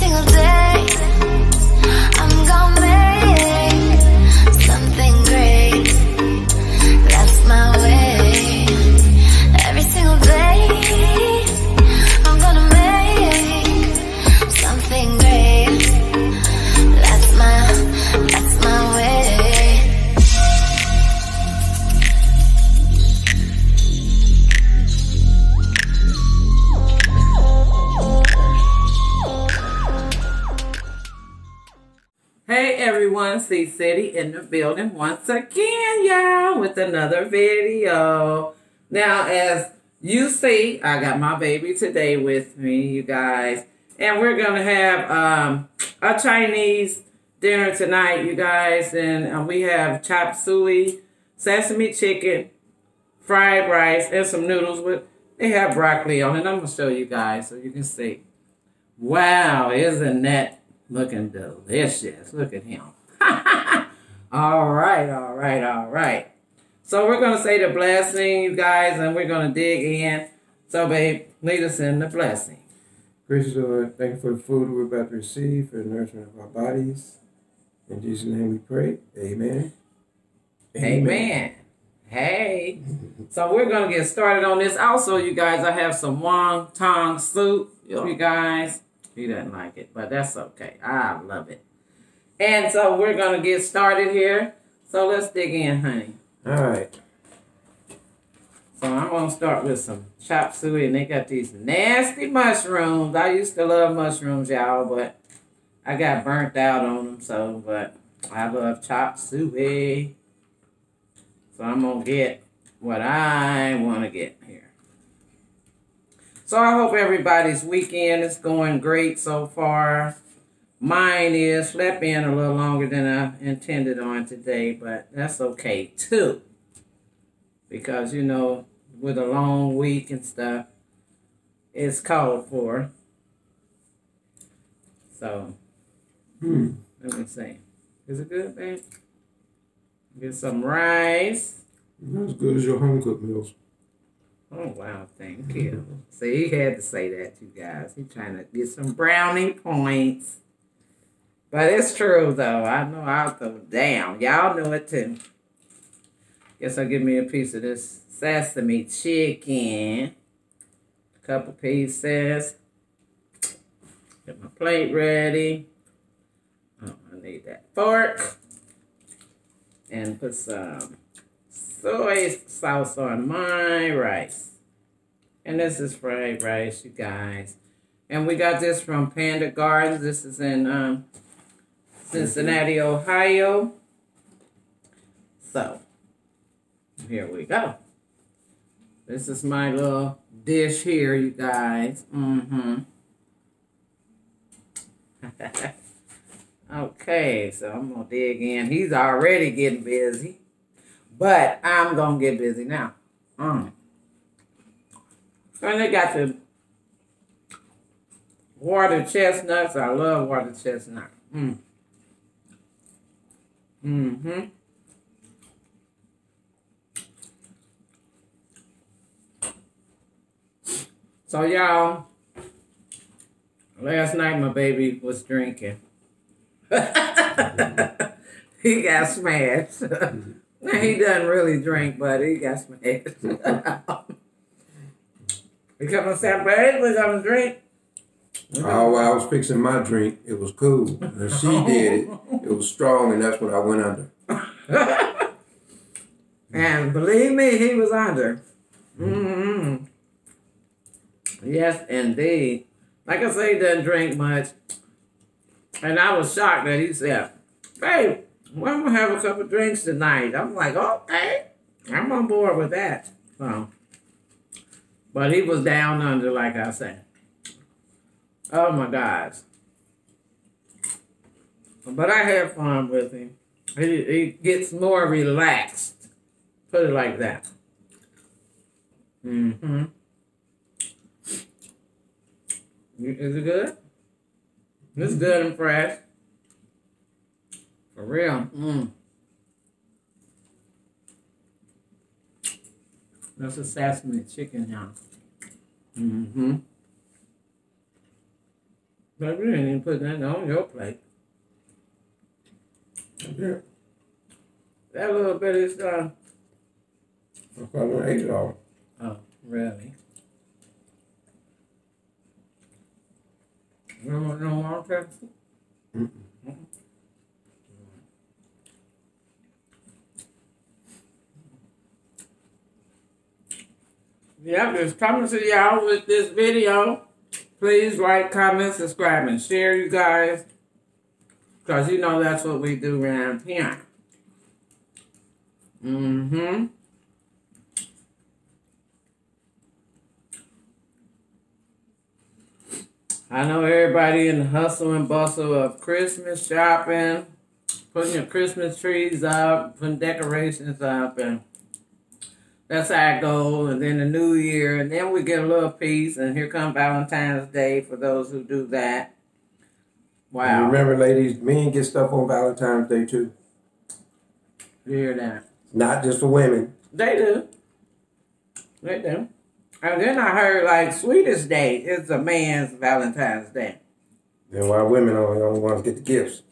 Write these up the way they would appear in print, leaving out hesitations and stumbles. single day I'm gonna make something great. That's my way. Every single day I'm gonna make something great. That's my way. Hey everyone, CiCity in the building once again, y'all, with another video. Now, as you see, I got my baby today with me, you guys, and we're gonna have a Chinese dinner tonight, you guys. And we have chop suey, sesame chicken, fried rice, and some noodles with. They have broccoli on it. I'm gonna show you guys so you can see. Wow, isn't that looking delicious. Look at him. All right. So we're going to say the blessing, you guys, and we're going to dig in. So, babe, lead us in the blessing. Gracious Lord, thank you for the food we're about to receive, for the nourishment of our bodies. In Jesus' name we pray. Amen. Amen. Hey. So we're going to get started on this. Also, you guys, I have some wonton soup, you guys. He doesn't like it, but that's okay. I love it. And so we're going to get started here. So let's dig in, honey. All right. So I'm going to start with some chop suey, and they got these nasty mushrooms. I used to love mushrooms, y'all, but I got burnt out on them, so, but I love chop suey. So I'm going to get what I want to get here. So I hope everybody's weekend is going great so far. Mine is. Slept in a little longer than I intended on today, but that's okay too. Because, you know, with a long week and stuff, it's called for. So, Let me see. Is it good, babe? Get some rice. Not as good as your home-cooked meals. Oh, wow, thank you. See, he had to say that, you guys. He's trying to get some brownie points. But it's true, though. I know I'll throw down. Y'all know it, too. Guess I'll give me a piece of this sesame chicken. A couple pieces. Get my plate ready. Oh, I need that fork. And put some soy sauce on my rice. And this is fried rice, you guys. And we got this from Panda Gardens. This is in Cincinnati, Ohio. So, here we go. This is my little dish here, you guys. Okay, so I'm going to dig in. He's already getting busy. But I'm going to get busy now. And they got the water chestnuts. I love water chestnuts. So, y'all, last night my baby was drinking. He got smashed. He doesn't really drink, but he got smashed. Because I said, babe, we're going to drink. Oh, I was fixing my drink. It was cool. And she did it. It was strong, and that's when I went under. And believe me, he was under. Yes, indeed. Like I say, he doesn't drink much. And I was shocked that he said, babe, well, I'm going to have a couple drinks tonight. I'm like, okay. I'm on board with that. So, but he was down under, like I said. Oh, my gosh. But I had fun with him. He gets more relaxed. Put it like that. Is it good? It's good and fresh. For real. That's a sesame chicken now. Baby, you ain't even putting nothing on your plate. Yeah. That little bit is, I probably ate it all. Oh, really? You don't want no water? Mm-mm. Mm-mm. Yep, it's coming to y'all with this video. Please like, comment, subscribe, and share, you guys. Because you know that's what we do around here. Mm-hmm. I know everybody in the hustle and bustle of Christmas shopping, putting your Christmas trees up, putting decorations up, and that's our goal, and then the new year, and then we get a little peace, and here comes Valentine's Day for those who do that. Wow. And remember, ladies, men get stuff on Valentine's Day, too. You hear that? Not just for women. They do. They do. And then I heard, like, Sweetest Day is a man's Valentine's Day. Then why women are the only ones get the gifts?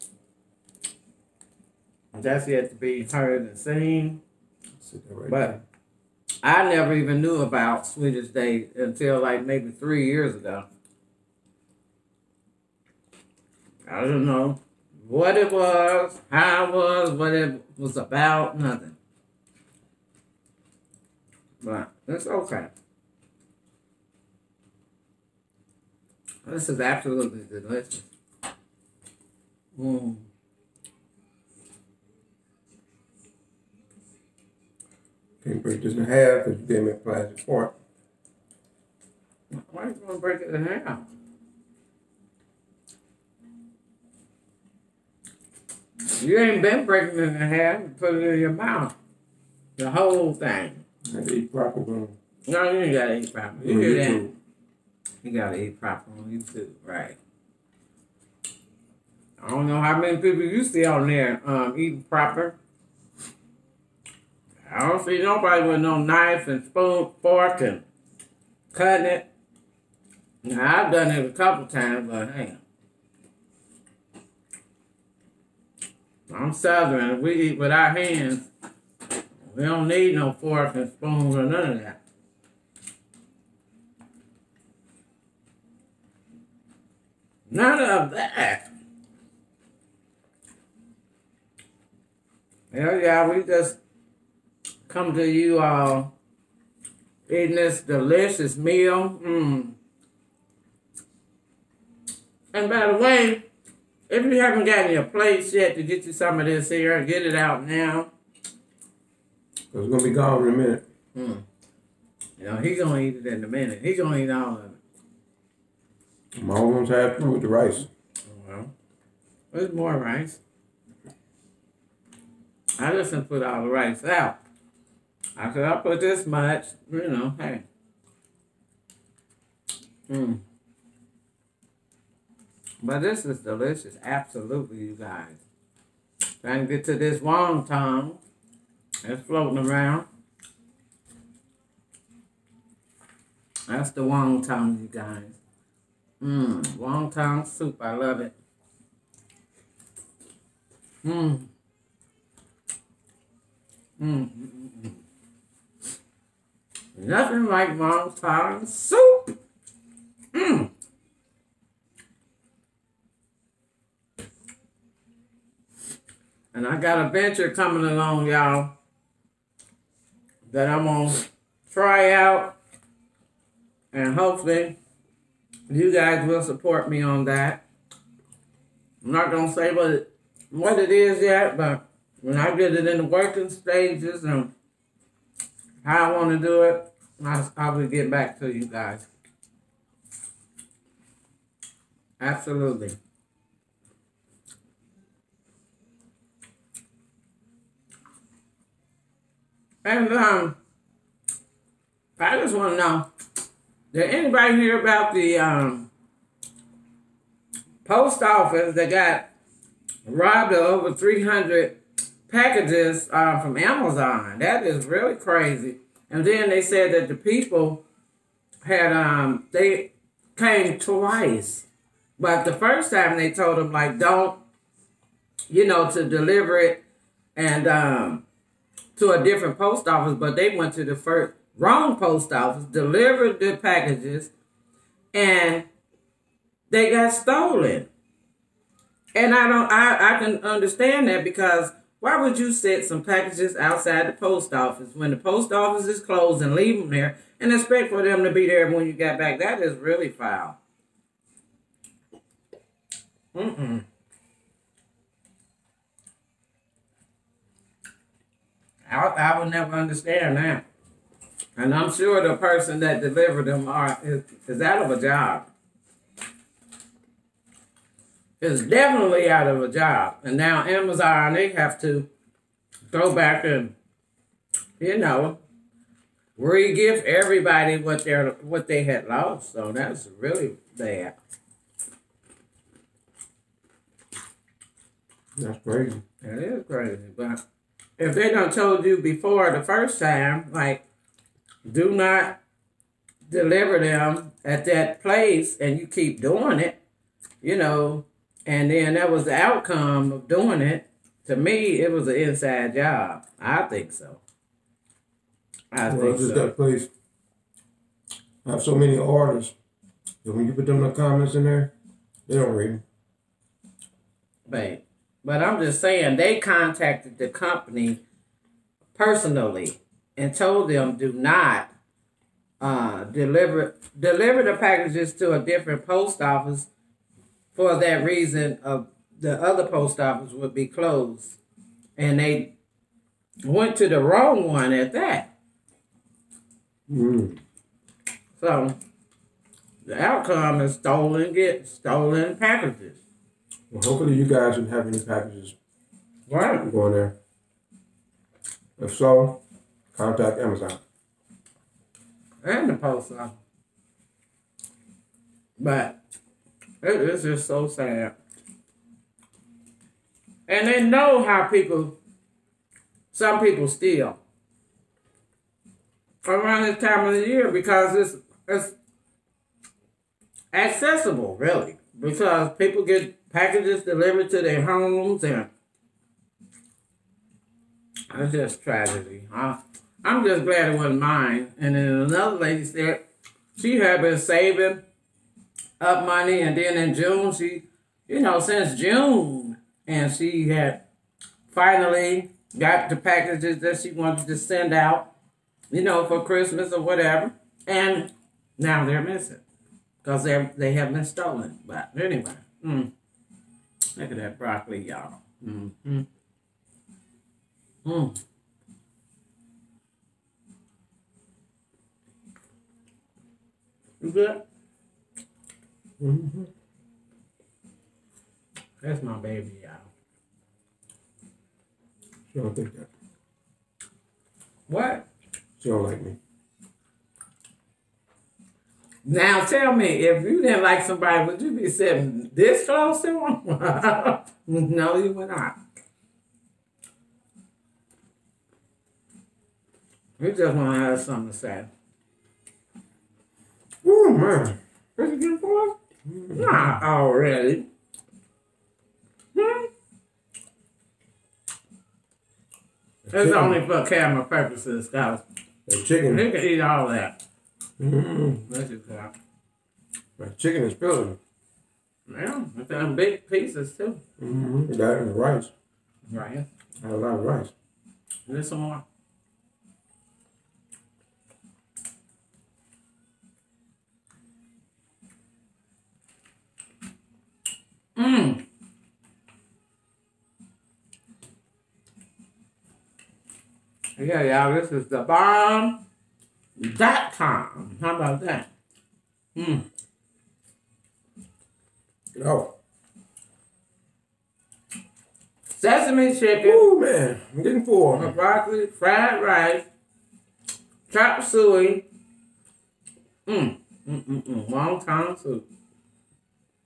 That's yet to be heard and seen. Right, but there. I never even knew about Sweetest Day until like maybe 3 years ago. I don't know what it was, how it was, what it was about, nothing. But it's okay. This is absolutely delicious. Mm. Can't break this in half because you didn't make plastic part. Why are you going to break it in half? You ain't been breaking it in half. You put it in your mouth. The whole thing. I gotta eat proper one. No, you ain't gotta eat proper. You do that. You gotta eat proper on YouTube, right? I don't know how many people you see on there eating proper. I don't see nobody with no knife and spoon, fork, and cutting it. Now, I've done it a couple times, but hey, I'm Southern. If we eat with our hands, we don't need no fork and spoons or none of that. None of that. Hell yeah, we just come to you all eating this delicious meal. Mm. And by the way, if you haven't gotten your plates yet to get you some of this here, get it out now. Because it's going to be gone in a minute. Mm. You know, he's going to eat it in a minute. He's going to eat all of it. My ones have food with the rice. Well, there's more rice. I just didn't put all the rice out. I said, I'll put this much, you know, hey. Mm. But this is delicious, absolutely, you guys. Trying to get to this wonton that's floating around. That's the wonton, you guys. Mmm, wonton soup, I love it. Mmm. Mmm. Mm, mm. Nothing like wonton soup. Mmm. And I got a venture coming along, y'all, that I'm gonna try out, and hopefully you guys will support me on that. I'm not going to say what it is yet, but when I get it in the working stages and how I want to do it, I will get back to you guys. Absolutely. And I just want to know, did anybody hear about the post office that got robbed of over 300 packages from Amazon? That is really crazy. And then they said that the people had, they came twice But the first time they told him, like, don't, you know, to deliver it and to a different post office. But they went to the first wrong post office, delivered the packages, and they got stolen. And I can understand that, because why would you set some packages outside the post office when the post office is closed and leave them there and expect for them to be there when you got back? That is really foul. Mm-mm. I would never understand that. And I'm sure the person that delivered them is out of a job. Is definitely out of a job. And now Amazon, they have to go back and, you know, re-give everybody what they had lost. So that's really bad. That's crazy. That is crazy. But if they done told you before the first time, like, do not deliver them at that place, and you keep doing it, you know, and then that was the outcome of doing it. To me, it was an inside job. I think so. I think so. That place, I have so many orders that when you put them in the comments in there, they don't read them. Babe. But I'm just saying, they contacted the company personally and told them, do not deliver the packages to a different post office. For that reason, the other post office would be closed. And they went to the wrong one at that. Mm. So the outcome is stolen packages. Well, hopefully you guys didn't have any packages going there. If so, contact Amazon. And the post office. But it is just so sad. And they know how some people steal. Around this time of the year, because it's accessible, really. Because people get packages delivered to their homes, and it's just tragedy. I'm just glad it wasn't mine. And then another lady said she had been saving up money, and then in June, she, you know, since June, and she had finally got the packages that she wanted to send out, you know, for Christmas or whatever, and now they're missing because they have been stolen. But anyway, look at that broccoli, y'all. You good? Mm-hmm. That's my baby, y'all. She don't think that. What? She don't like me. Now tell me, if you didn't like somebody, would you be sitting this close to them? No, you would not. You just want to have something to say. Oh, man. Is it good for us? Not already. It's only for camera purposes, guys. The chicken. They can eat all that. That's just how. The chicken is filling. Yeah, it's them big pieces too. That and the rice. Rice. I had a lot of rice. Is there some more? Mmm. Yeah, y'all, this is the bomb.com. How about that? Mmm. Oh. Sesame chicken. Ooh, man. I'm getting full. Broccoli, fried rice, chop suey. Long time soup.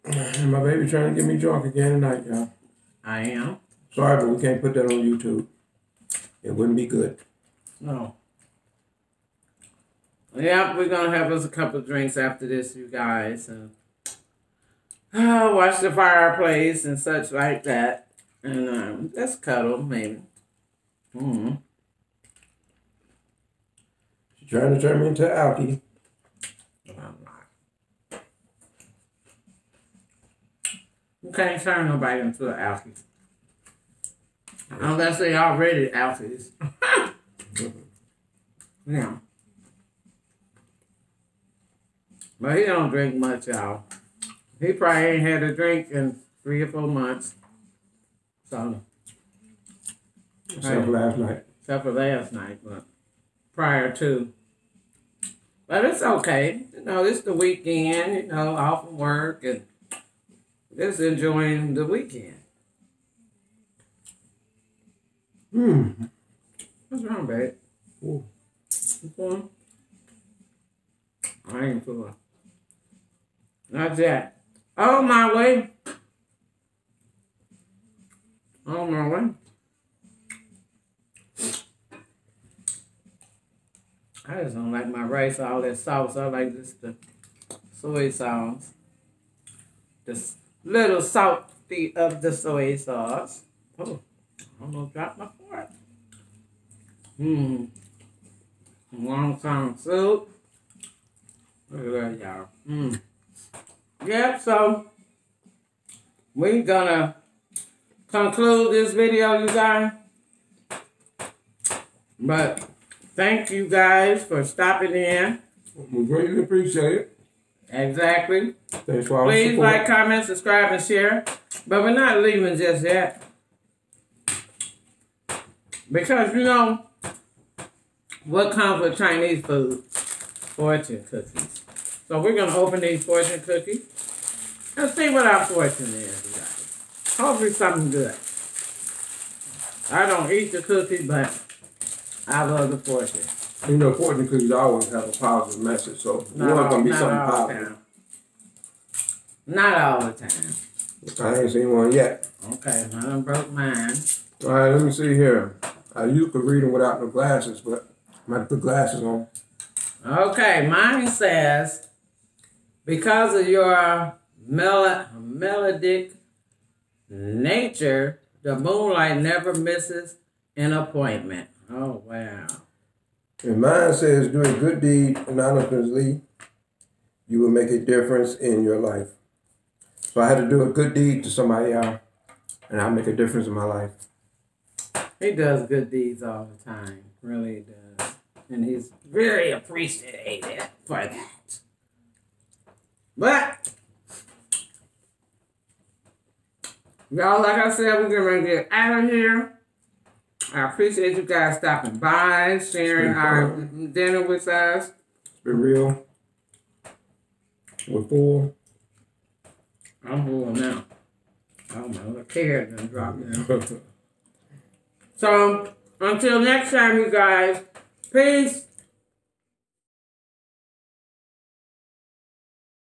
And my baby trying to get me drunk again tonight, y'all. I am. Sorry, but we can't put that on YouTube. It wouldn't be good. No. Yeah, we're going to have us a couple of drinks after this, you guys. watch the fireplace and such like that. And just cuddle, maybe. She's trying to turn me into Alki. I'm not. You can't turn nobody into an Alki. Unless they already Alkies. Yeah. But he don't drink much, y'all. He probably ain't had a drink in 3 or 4 months. So, except for last night. Except for last night, but prior to. But it's okay. You know, it's the weekend, you know, off from work and just enjoying the weekend. What's wrong, babe? Ooh. You full? I ain't full. Not yet. Oh, my way. Oh, my way. I just don't like my rice, all that sauce. I like just the soy sauce. This little salty of the soy sauce. Oh. I'm gonna drop my fork. Long time soup. Look at that, y'all. Yeah, so we're gonna conclude this video, you guys. But thank you guys for stopping in. We greatly appreciate it. Exactly. Thanks for all the support. Please like, comment, subscribe, and share. But we're not leaving just yet. Because, you know, what comes with Chinese food? Fortune cookies. So we're going to open these fortune cookies and see what our fortune is, you guys. Hopefully something good. I don't eat the cookie, but I love the fortune. You know, fortune cookies always have a positive message, so it's not going to be something positive. Not all the time. I ain't seen one yet. Okay, I done broke mine. All right, let me see here. I used to read them without the glasses, but I'm going to put glasses on. Okay, mine says, because of your melodic nature, the moonlight never misses an appointment. Oh, wow. And mine says, do a good deed anonymously, you will make a difference in your life. So I had to do a good deed to somebody else, and I'll make a difference in my life. He does good deeds all the time. Really does. And he's very appreciated for that. But, y'all, like I said, we're going to get out of here. I appreciate you guys stopping by, sharing our dinner with us. It's been real. We're full. I'm full now. I don't know. The carrot done dropped down. So, until next time, you guys, peace.